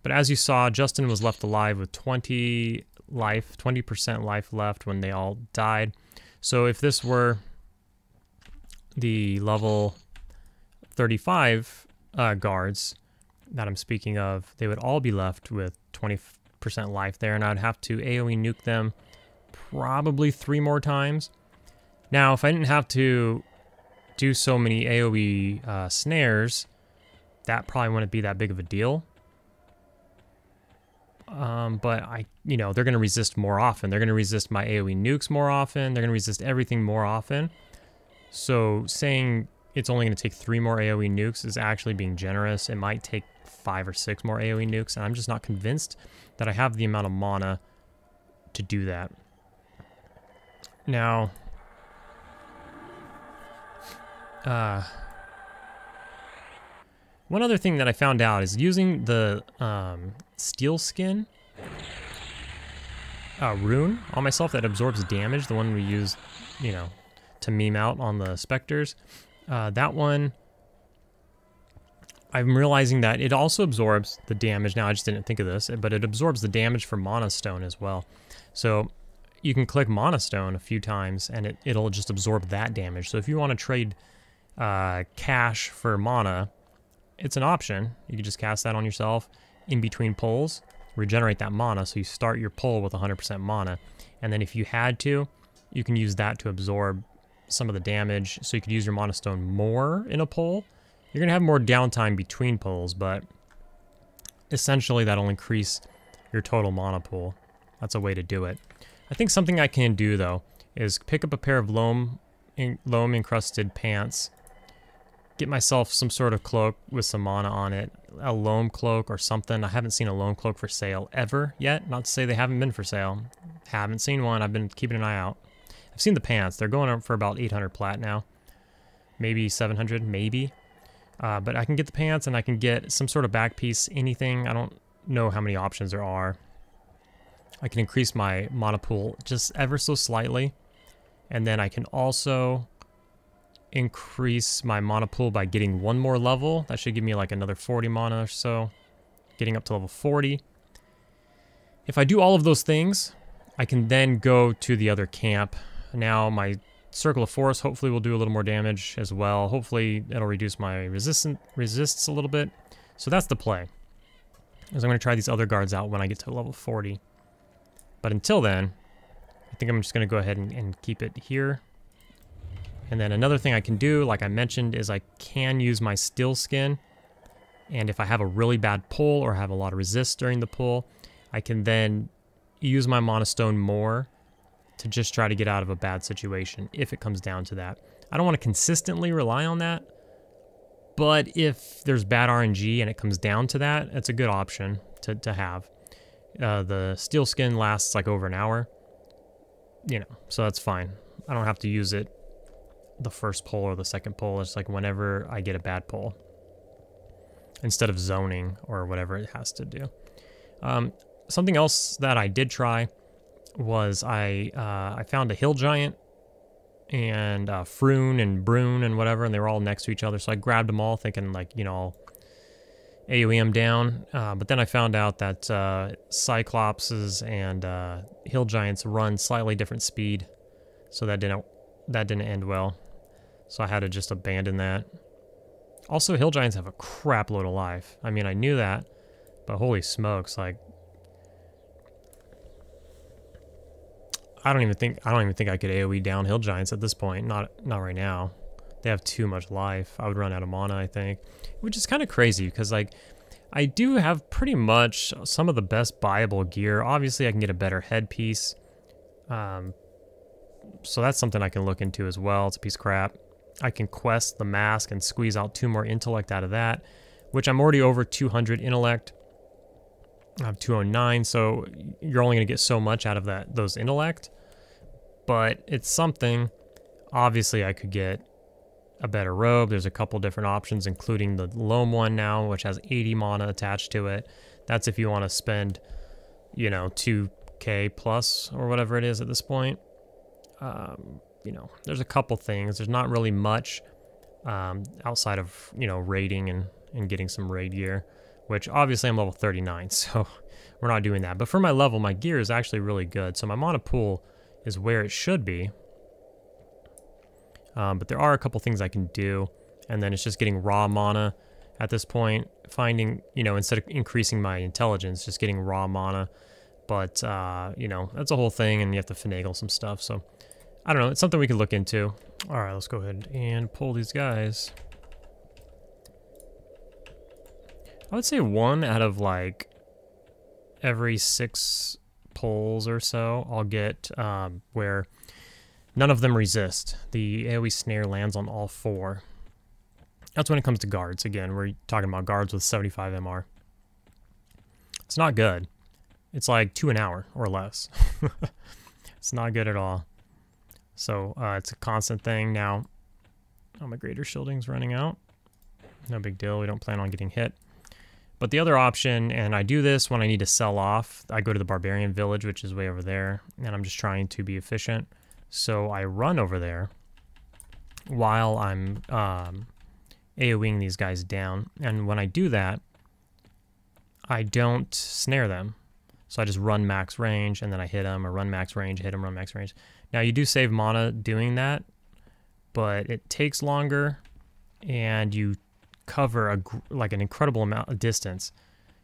But as you saw, Justin was left alive with twenty life, twenty percent life left when they all died. So if this were the level thirty-five uh, guards that I'm speaking of, they would all be left with twenty percent life there, and I'd have to AoE nuke them probably three more times. Now, if I didn't have to do so many AoE uh, snares, that probably wouldn't be that big of a deal. Um, but I, you know, they're going to resist more often. They're going to resist my AoE nukes more often. They're going to resist everything more often. So saying it's only going to take three more AoE nukes is actually being generous. It might take five or six more AoE nukes, and I'm just not convinced that I have the amount of mana to do that. Now, uh, one other thing that I found out is using the um, Steel Skin uh, rune on myself that absorbs damage, the one we use, you know, to meme out on the specters, uh, that one, I'm realizing that it also absorbs the damage. Now, I just didn't think of this, but it absorbs the damage for monostone as well. So you can click monostone a few times, and it, it'll just absorb that damage. So if you want to trade uh, cash for mana, it's an option. You can just cast that on yourself in between pulls, regenerate that mana, so you start your pull with one hundred percent mana. And then if you had to, you can use that to absorb some of the damage, so you could use your monostone more in a pull. You're going to have more downtime between pulls, but essentially that'll increase your total mana pool. That's a way to do it. I think something I can do, though, is pick up a pair of loam, in, loam encrusted pants, get myself some sort of cloak with some mana on it, a loam cloak or something. I haven't seen a loam cloak for sale ever yet. Not to say they haven't been for sale. Haven't seen one. I've been keeping an eye out. I've seen the pants. They're going up for about eight hundred plat now. Maybe seven hundred, maybe. Uh, but I can get the pants, and I can get some sort of back piece, anything. I don't know how many options there are. I can increase my mana pool just ever so slightly. And then I can also increase my mana pool by getting one more level. That should give me like another forty mana or so, getting up to level forty. If I do all of those things, I can then go to the other camp. Now my Circle of Force hopefully will do a little more damage as well. Hopefully it'll reduce my resistance resists a little bit. So that's the play. Because I'm going to try these other guards out when I get to level forty. But until then, I think I'm just going to go ahead and, and keep it here. And then another thing I can do, like I mentioned, is I can use my Steel Skin. And if I have a really bad pull or have a lot of resist during the pull, I can then use my Monostone more to just try to get out of a bad situation if it comes down to that. I don't want to consistently rely on that, but if there's bad R N G and it comes down to that, that's a good option to, to have. Uh, the Steel Skin lasts like over an hour, you know, so that's fine. I don't have to use it the first pull or the second pull. It's like whenever I get a bad pull, instead of zoning or whatever it has to do. Um, something else that I did try was I uh, I found a hill giant and uh, Froon and Broon and whatever, and they were all next to each other. So I grabbed them all thinking, like, you know, I'll A O E them down. Uh, but then I found out that uh, Cyclopses and uh, hill giants run slightly different speed, so that didn't that didn't end well. So I had to just abandon that. Also, hill giants have a crap load of life. I mean, I knew that, but holy smokes, like, I don't even think I don't even think I could A O E down hill giants at this point. Not not right now. They have too much life. I would run out of mana, I think, which is kind of crazy because, like, I do have pretty much some of the best buyable gear. Obviously, I can get a better headpiece, um, so that's something I can look into as well. It's a piece of crap. I can quest the mask and squeeze out two more intellect out of that, which I'm already over two hundred intellect. I have two oh nine, so you're only going to get so much out of that those intellect, but it's something. Obviously, I could get a better robe. There's a couple different options, including the Loam one now, which has eighty mana attached to it. That's if you want to spend, you know, two K plus or whatever it is at this point. Um, you know, there's a couple things. There's not really much um, outside of, you know, raiding and, and getting some raid gear, which obviously I'm level thirty-nine, so we're not doing that. But for my level, my gear is actually really good. So my mana pool is where it should be. Um, but there are a couple things I can do, and then it's just getting raw mana at this point, finding, you know, instead of increasing my intelligence, just getting raw mana. But, uh, you know, that's a whole thing, and you have to finagle some stuff. So, I don't know. It's something we could look into. All right, let's go ahead and pull these guys. I would say one out of, like, every six pulls or so, I'll get um, where... none of them resist. The AoE snare lands on all four. That's when it comes to guards. Again, we're talking about guards with seventy-five M R. It's not good. It's like two an hour or less. It's not good at all. So uh, it's a constant thing. Now, oh, my greater shielding's running out. No big deal. We don't plan on getting hit. But the other option, and I do this when I need to sell off, I go to the Barbarian Village, which is way over there, and I'm just trying to be efficient. So I run over there while I'm um, AoEing these guys down. And when I do that, I don't snare them. So I just run max range, and then I hit them, or run max range, hit them, run max range. Now, you do save mana doing that, but it takes longer, and you cover a, like an incredible amount of distance.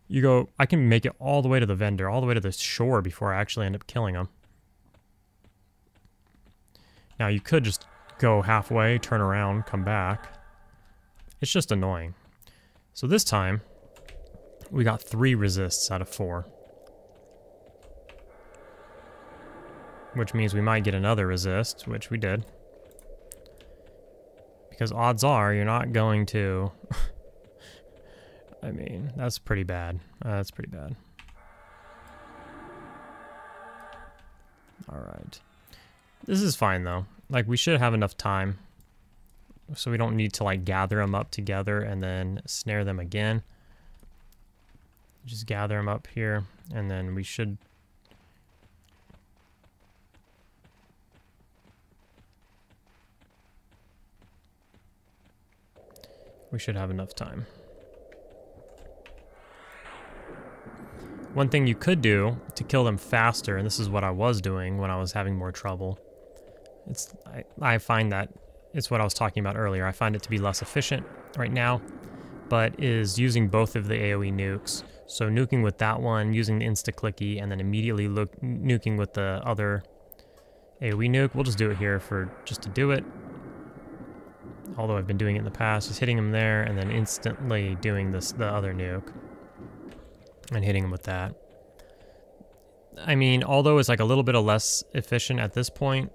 You go, I can make it all the way to the vendor, all the way to the shore before I actually end up killing them. Now, you could just go halfway, turn around, come back. It's just annoying. So this time, we got three resists out of four. Which means we might get another resist, which we did. Because odds are, you're not going to... I mean, that's pretty bad. Uh, that's pretty bad. Alright. This is fine, though. Like, we should have enough time. So we don't need to, like, gather them up together and then snare them again. Just gather them up here, and then we should... We should have enough time. One thing you could do to kill them faster, and this is what I was doing when I was having more trouble... It's, I, I find that it's what I was talking about earlier. I find it to be less efficient right now, but is using both of the AoE nukes. So nuking with that one, using the insta-clicky, and then immediately look, nuking with the other AoE nuke. We'll just do it here for just to do it. although I've been doing it in the past, is hitting him there and then instantly doing this the other nuke and hitting him with that. I mean, although it's like a little bit of less efficient at this point,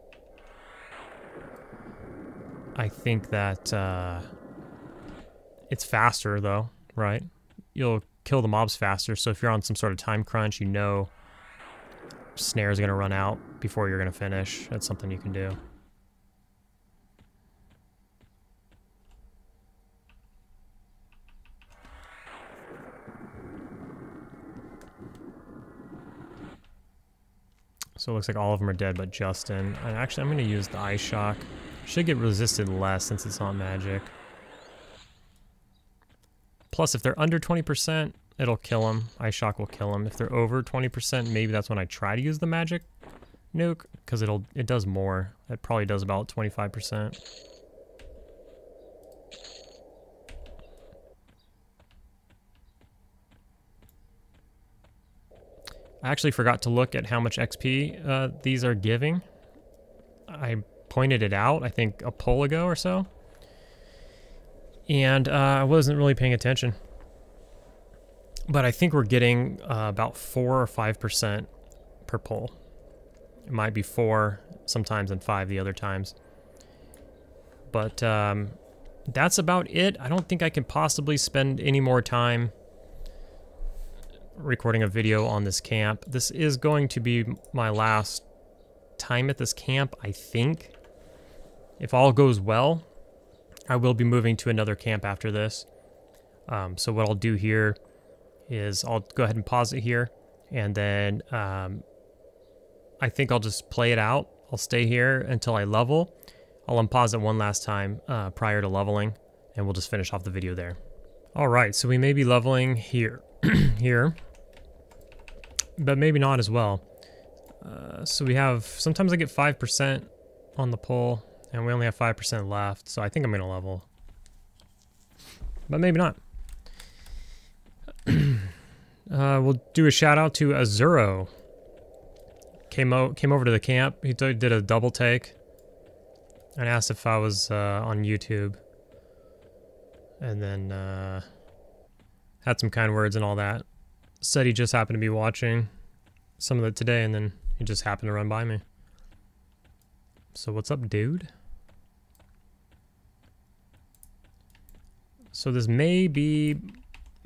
I think that uh, it's faster though, right? You'll kill the mobs faster, so if you're on some sort of time crunch, you know snares are going to run out before you're going to finish. That's something you can do. So it looks like all of them are dead but Justin. And actually, I'm going to use the Ice Shock. Should get resisted less since it's not magic. Plus, if they're under twenty percent, it'll kill them. Ice Shock will kill them. If they're over twenty percent, maybe that's when I try to use the magic nuke, because it'll it does more. It probably does about twenty-five percent. I actually forgot to look at how much X P uh, these are giving. I pointed it out, I think, a poll ago or so. And uh, I wasn't really paying attention. But I think we're getting uh, about four or five percent per poll. It might be four sometimes and five the other times. But um, that's about it. I don't think I can possibly spend any more time recording a video on this camp. This is going to be my last time at this camp, I think. If all goes well, I will be moving to another camp after this. Um, so what I'll do here is I'll go ahead and pause it here, and then um, I think I'll just play it out. I'll stay here until I level. I'll unpause it one last time uh, prior to leveling, and we'll just finish off the video there. All right, so we may be leveling here, here, but maybe not as well. Uh, so we have, sometimes I get five percent on the poll, and we only have five percent left, so I think I'm going to level. But maybe not. uh, we'll do a shout out to Azuro. Came, o came over to the camp. He did a double take and asked if I was uh, on YouTube. And then uh, had some kind words and all that. Said he just happened to be watching some of it today, and then he just happened to run by me. So what's up, dude? So this may be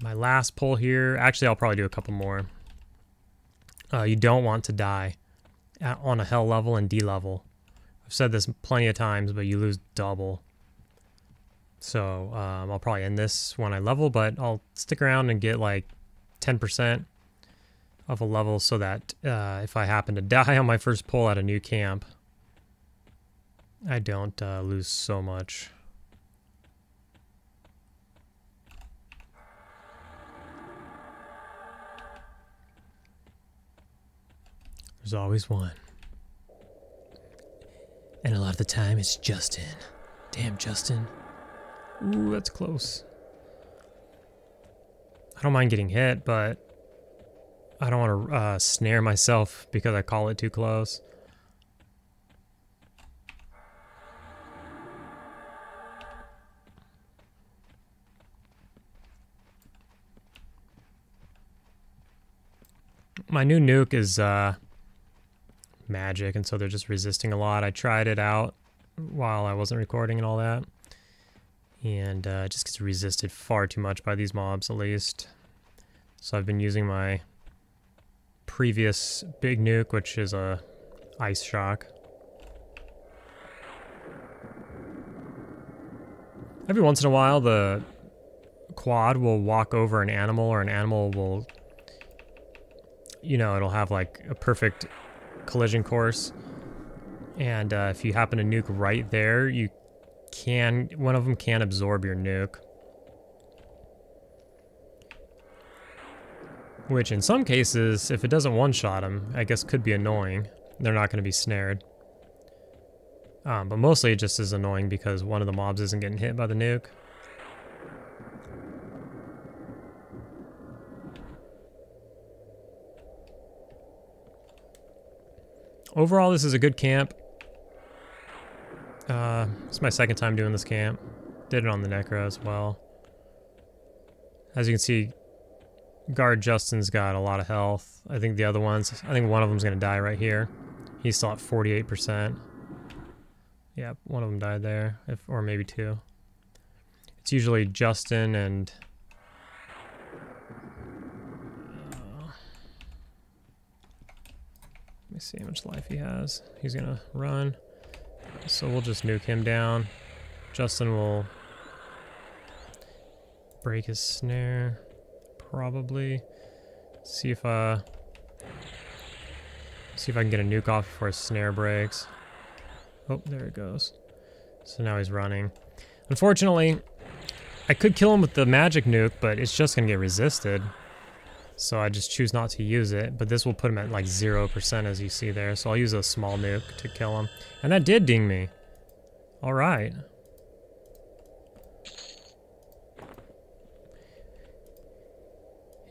my last poll here. Actually, I'll probably do a couple more. Uh, you don't want to die at, on a hell level and D level. I've said this plenty of times, but you lose double. So um, I'll probably end this when I level, but I'll stick around and get like ten percent of a level so that uh, if I happen to die on my first poll at a new camp, I don't uh, lose so much. There's always one. And a lot of the time it's Justin. Damn, Justin. Ooh, that's close. I don't mind getting hit, but I don't want to uh, snare myself because I call it too close. My new nuke is uh, magic, and so they're just resisting a lot. I tried it out while I wasn't recording and all that, and uh, it just gets resisted far too much by these mobs, at least. So I've been using my previous big nuke, which is a Ice Shock. Every once in a while, the quad will walk over an animal, or an animal will, you know, it'll have like a perfect collision course, and uh, if you happen to nuke right there, you can, one of them can absorb your nuke, which in some cases, if it doesn't one-shot them, I guess could be annoying. They're not going to be snared, um, but mostly it just is annoying because one of the mobs isn't getting hit by the nuke. Overall, this is a good camp. Uh, it's my second time doing this camp. Did it on the Necro as well. As you can see, Guard Justin's got a lot of health. I think the other ones, I think one of them's going to die right here. He's still at forty-eight percent. Yeah, one of them died there, if, or maybe two. It's usually Justin and... Uh, let me see how much life he has. He's going to run. So we'll just nuke him down. Justin will break his snare, probably. See if uh, see if I can get a nuke off before his snare breaks. Oh, there it goes. So now he's running. Unfortunately, I could kill him with the magic nuke, but it's just gonna get resisted. So I just choose not to use it, but this will put him at like zero percent as you see there. So I'll use a small nuke to kill him. And that did ding me. All right.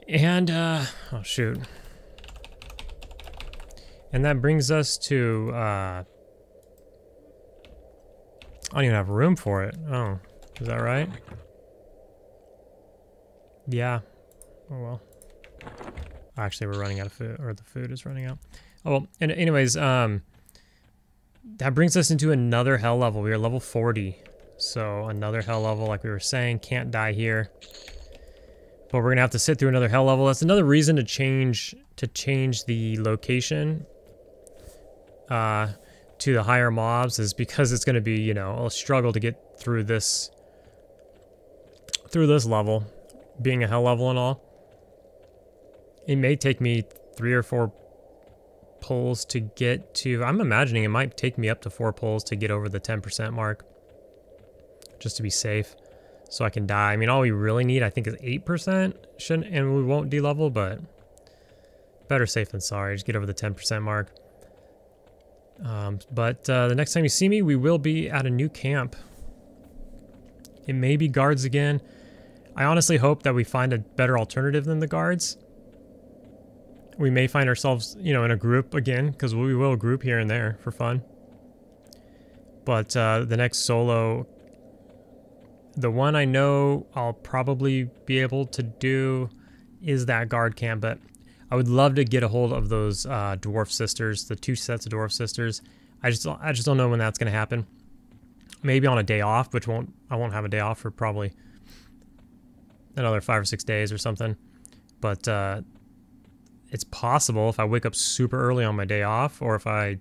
And, uh, oh shoot. And that brings us to, uh, I don't even have room for it. Oh, is that right? Yeah. Oh, well. Actually, we're running out of food, or the food is running out. Oh, well, and anyways, um, that brings us into another hell level. We are level forty. So another hell level, like we were saying, can't die here. But we're gonna have to sit through another hell level. That's another reason to change to change the location uh, to the higher mobs, is because it's gonna be, you know, a struggle to get through this through this level, being a hell level and all. It may take me three or four pulls to get to. I'm imagining it might take me up to four pulls to get over the ten percent mark, just to be safe. So I can die. I mean, all we really need, I think, is eight percent. Shouldn't, and we won't de-level, but better safe than sorry. Just get over the ten percent mark. Um, but uh, the next time you see me, we will be at a new camp. It may be guards again. I honestly hope that we find a better alternative than the guards. We may find ourselves, you know, in a group again, because we will group here and there for fun. But uh, the next solo... The one I know I'll probably be able to do is that guard camp, but I would love to get a hold of those uh, dwarf sisters, the two sets of dwarf sisters. I just I just don't know when that's going to happen. Maybe on a day off, which won't I won't have a day off for probably another five or six days or something. But uh, it's possible if I wake up super early on my day off, or if I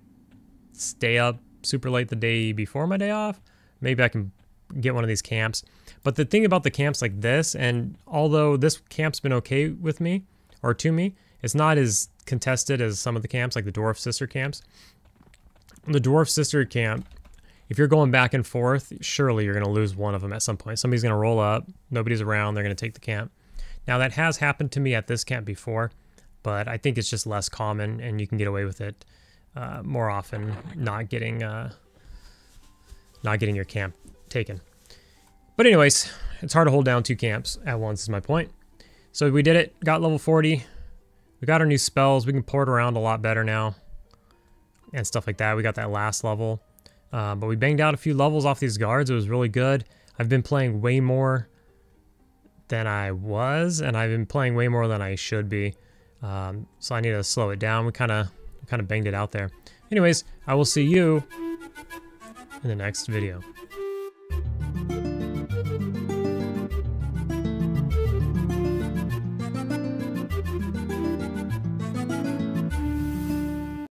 stay up super late the day before my day off, maybe I can get one of these camps. But the thing about the camps like this, and although this camp's been okay with me, or to me, it's not as contested as some of the camps, like the Dwarf Sister camps. The Dwarf Sister camp, if you're going back and forth, surely you're going to lose one of them at some point. Somebody's going to roll up, nobody's around, they're going to take the camp. Now that has happened to me at this camp before, but I think it's just less common and you can get away with it uh, more often, not getting, uh, not getting your camp taken. But anyways, it's hard to hold down two camps at once is my point. So we did it, got level forty. We got our new spells. We can port around a lot better now and stuff like that. We got that last level. Uh, but we banged out a few levels off these guards. It was really good. I've been playing way more than I was, and I've been playing way more than I should be. Um, so I need to slow it down. We kind of kind of banged it out there. Anyways, I will see you in the next video.